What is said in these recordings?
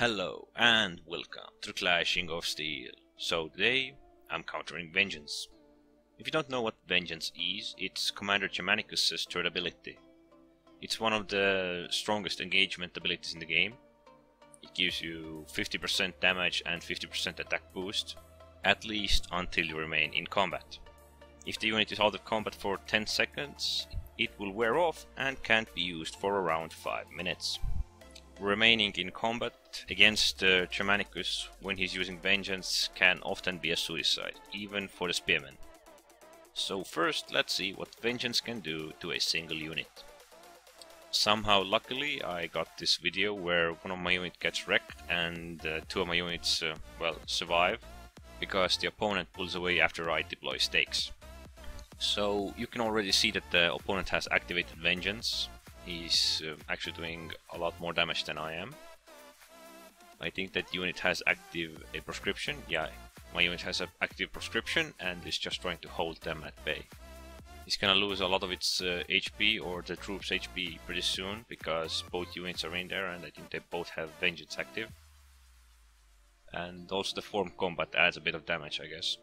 Hello and welcome to Clashing of Steel. So today I'm countering Vengeance. If you don't know what Vengeance is, it's Commander Germanicus' third ability. It's one of the strongest engagement abilities in the game. It gives you 50% damage and 50% attack boost, at least until you remain in combat. If the unit is out of combat for 10 seconds, it will wear off and can't be used for around 5 minutes. Remaining in combat against Germanicus when he's using Vengeance can often be a suicide, even for the Spearmen. So first let's see what Vengeance can do to a single unit. Somehow luckily I got this video where one of my units gets wrecked and two of my units survive, because the opponent pulls away after I deploy stakes. So you can already see that the opponent has activated Vengeance. He's actually doing a lot more damage than I am. I think that unit has active a proscription. Yeah, my unit has an active proscription and is just trying to hold them at bay. It's gonna lose a lot of its HP, or the troops' HP, pretty soon, because both units are in there and I think they both have Vengeance active. And also the form combat adds a bit of damage, I guess.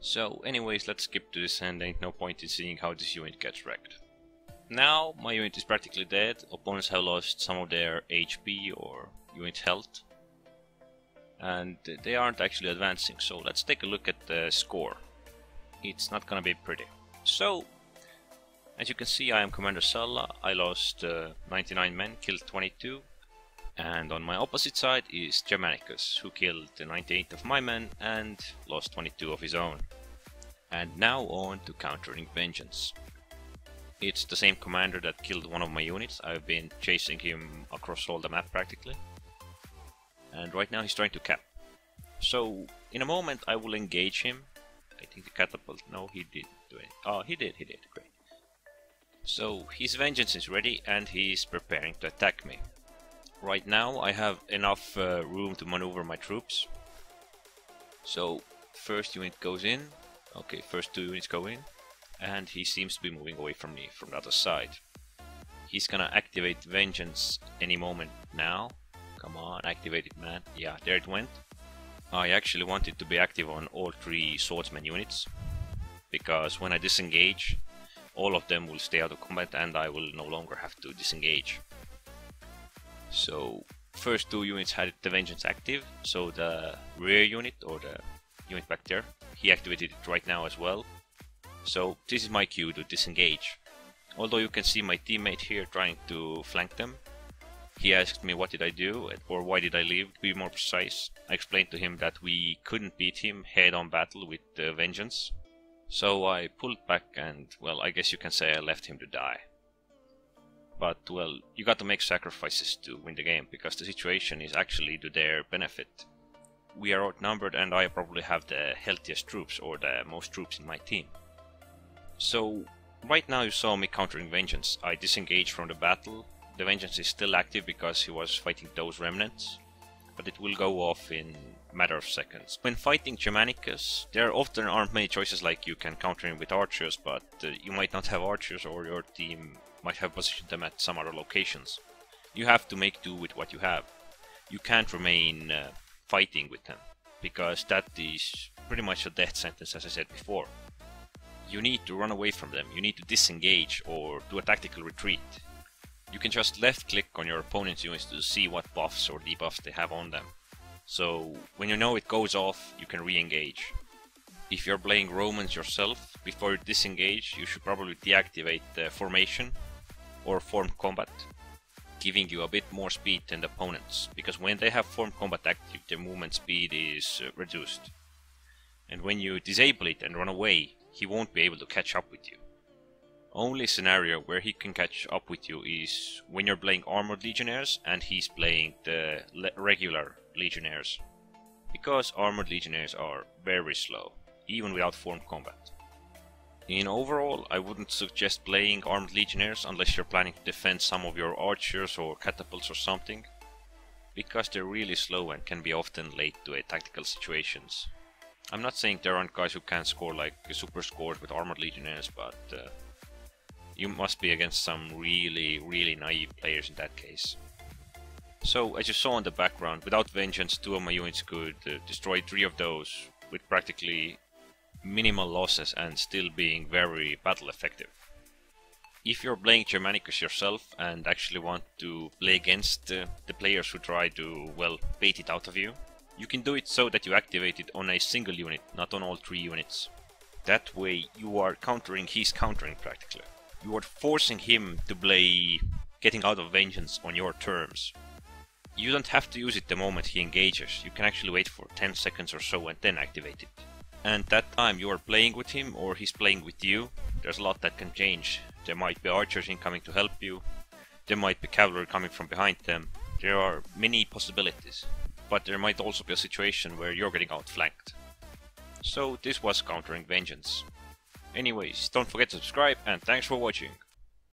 So anyways, let's skip to this and ain't no point in seeing how this unit gets wrecked. Now my unit is practically dead. Opponents have lost some of their HP or unit health, and they aren't actually advancing, so let's take a look at the score. It's not gonna be pretty. So, as you can see, I am Commander Sulla. I lost 99 men, killed 22, and on my opposite side is Germanicus, who killed 98 of my men and lost 22 of his own. And now on to countering Vengeance. It's the same commander that killed one of my units. I've been chasing him across all the map practically. And right now he's trying to cap. So in a moment I will engage him. I think the catapult... no, he didn't do it. Oh, he did, great. So his Vengeance is ready and he's preparing to attack me. Right now I have enough room to maneuver my troops. So first unit goes in. Okay, first two units go in. And he seems to be moving away from me from the other side. He's gonna activate Vengeance any moment now. Come on, activate it, man. Yeah, there it went. I actually want it to be active on all three swordsman units, because when I disengage, all of them will stay out of combat and I will no longer have to disengage. So first two units had the Vengeance active, so the rear unit, or the unit back there, he activated it right now as well. So this is my cue to disengage. Although you can see my teammate here trying to flank them. He asked me what did I do, or why did I leave, to be more precise. I explained to him that we couldn't beat him head-on battle with Vengeance. So I pulled back and, well, I guess you can say I left him to die. But, well, you got to make sacrifices to win the game, because the situation is actually to their benefit. We are outnumbered and I probably have the healthiest troops, or the most troops in my team. So, right now you saw me countering Vengeance. I disengaged from the battle. The Vengeance is still active because he was fighting those remnants, but it will go off in a matter of seconds. When fighting Germanicus, there often aren't many choices, like you can counter him with archers, but you might not have archers, or your team might have positioned them at some other locations. You have to make do with what you have. You can't remain fighting with them, because that is pretty much a death sentence, as I said before. You need to run away from them, you need to disengage or do a tactical retreat. You can just left click on your opponent's units to see what buffs or debuffs they have on them. So when you know it goes off, you can re-engage. If you're playing Romans yourself, before you disengage you should probably deactivate the formation or form combat, giving you a bit more speed than the opponents, because when they have form combat active, their movement speed is reduced. And when you disable it and run away, he won't be able to catch up with you. Only scenario where he can catch up with you is when you're playing armored legionnaires and he's playing the regular legionnaires, because armored legionnaires are very slow, even without form combat. In overall, I wouldn't suggest playing armored legionnaires unless you're planning to defend some of your archers or catapults or something, because they're really slow and can be often late to tactical situations. I'm not saying there aren't guys who can score like super scores with armored legionnaires, but you must be against some really, really naive players in that case. So, as you saw in the background, without Vengeance, two of my units could destroy three of those with practically minimal losses and still being very battle effective. If you're playing Germanicus yourself and actually want to play against the players who try to, well, bait it out of you, you can do it so that you activate it on a single unit, not on all three units. That way you are countering his countering practically. You are forcing him to play getting out of Vengeance on your terms. You don't have to use it the moment he engages, you can actually wait for 10 seconds or so and then activate it. And that time you are playing with him or he's playing with you, there's a lot that can change. There might be archers incoming to help you, there might be cavalry coming from behind them, there are many possibilities. But there might also be a situation where you're getting outflanked. So this was Countering Vengeance. Anyways, don't forget to subscribe and thanks for watching.